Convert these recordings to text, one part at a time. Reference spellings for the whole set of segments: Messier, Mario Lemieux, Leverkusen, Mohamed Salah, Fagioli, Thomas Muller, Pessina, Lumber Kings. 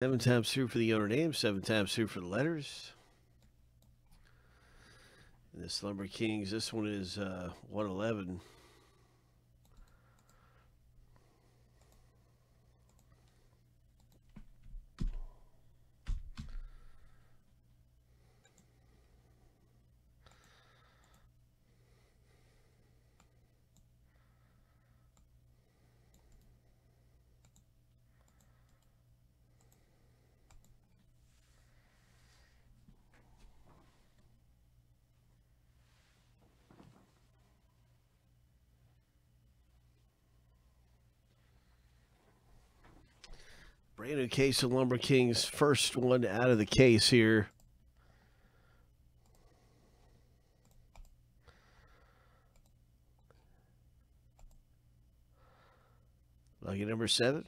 Seven times through for the owner name, seven times through for the letters. And this Lumber Kings, this one is 111. Brand new case of Lumber Kings, first one out of the case here. Lucky number 7.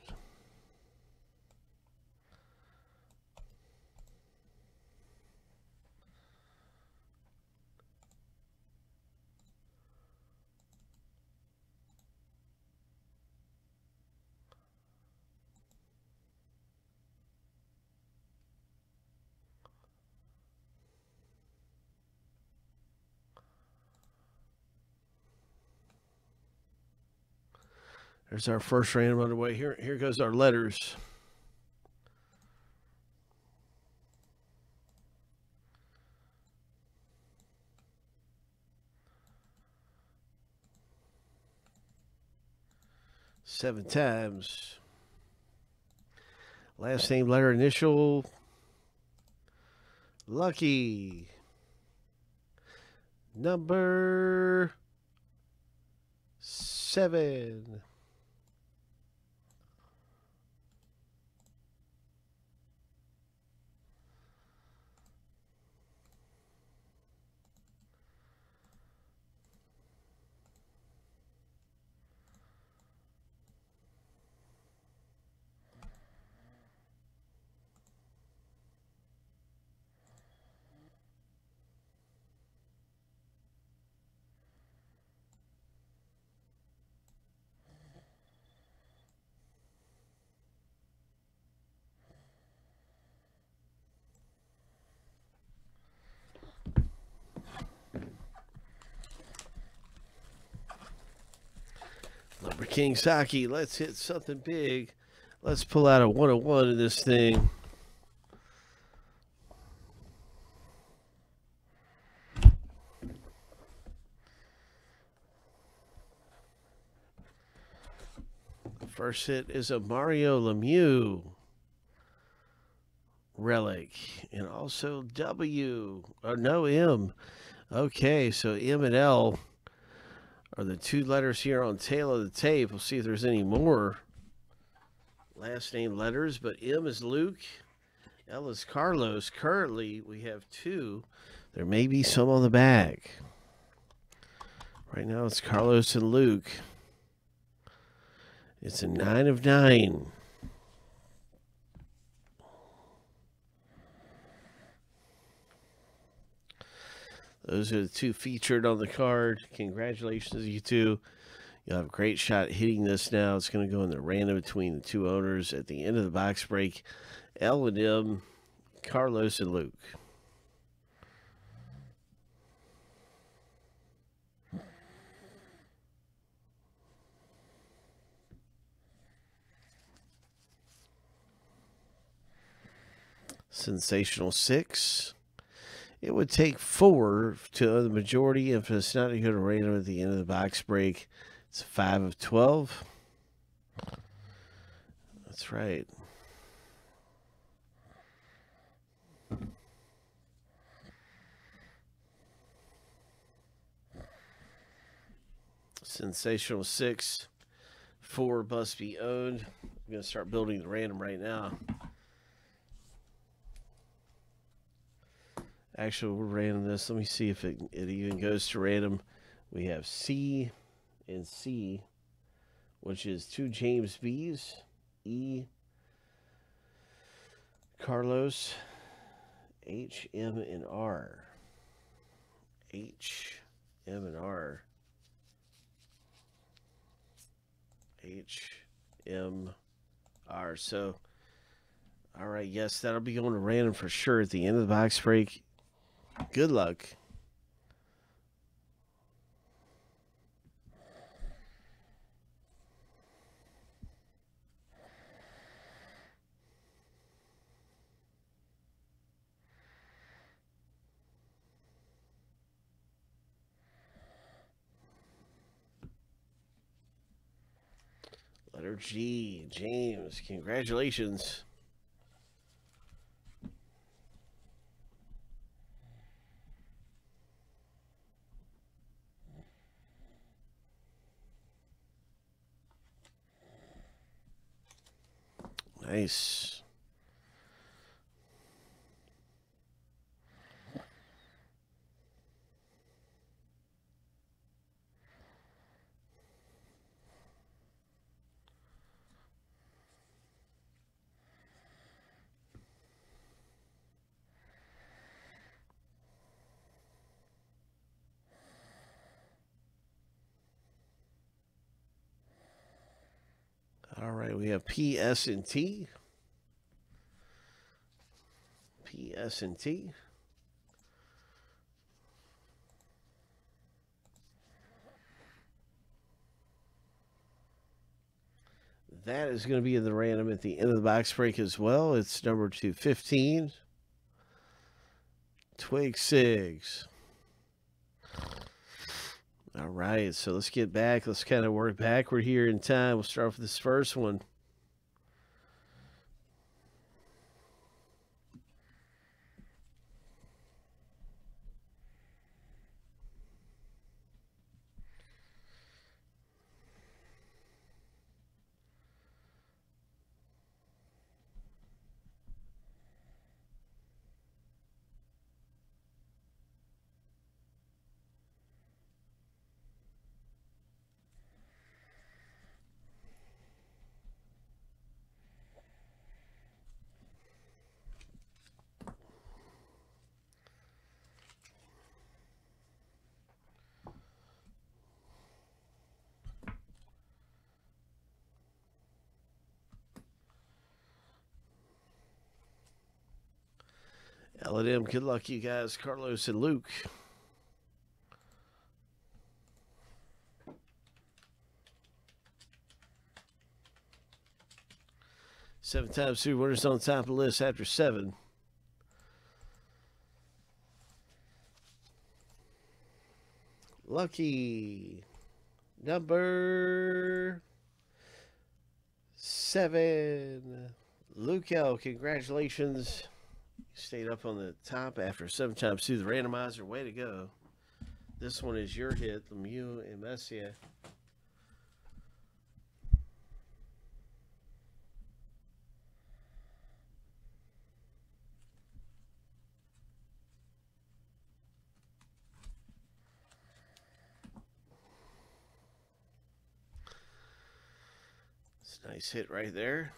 There's our first random underway. Here goes our letters. Seven times. Last name, letter, initial. Lucky. Number 7. King Saki, let's hit something big. Let's pull out a 101 in this thing. The first hit is a Mario Lemieux relic, and also W, or no, M. Okay, so M and L are the two letters here on tail of the tape. We'll see if there's any more last name letters, but M is Luke, L is Carlos. Currently we have 2. There may be some on the back. Right now it's Carlos and Luke. It's a 9 of 9. Those are the 2 featured on the card. Congratulations, you 2. You'll have a great shot hitting this now. It's going to go in the random between the 2 owners at the end of the box break. L and M, Carlos and Luke. Sensational 6. It would take 4 to the majority if it's not going to random at the end of the box break. It's 5 of 12. That's right. Sensational 6. 4 must be owned. I'm going to start building the random right now. Actually, we're random this. Let me see if it even goes to random. We have C and C, which is 2 James B's, E, Carlos, H, M, and R. H, M, and R. H, M, R. So All right, yes, that'll be going to random for sure at the end of the box break. Good luck. Letter G, James, congratulations. Nice. All right, we have PS&T. PS&T. That is going to be in the random at the end of the box break as well. It's number 215. Twig Six. All right, so let's get back. Let's kind of work backward here in time. We'll start with this first one. L&M, good luck, you guys, Carlos and Luke. Seven times two, winners on top of the list after seven. Lucky number 7. Luke L, congratulations. Stayed up on the top after 7 times 2. The randomizer, way to go. This one is your hit, Lemieux and Messier. It's a nice hit right there.